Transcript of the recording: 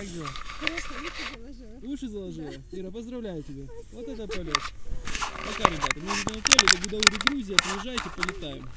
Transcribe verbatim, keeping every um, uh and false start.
Как же? Хорошо, уши заложила. Уши заложила? Да. Ира, поздравляю тебя. Спасибо. Вот это полет. Пока, ребята. Мы на Анатолии, это Грузия. Приезжайте, полетаем.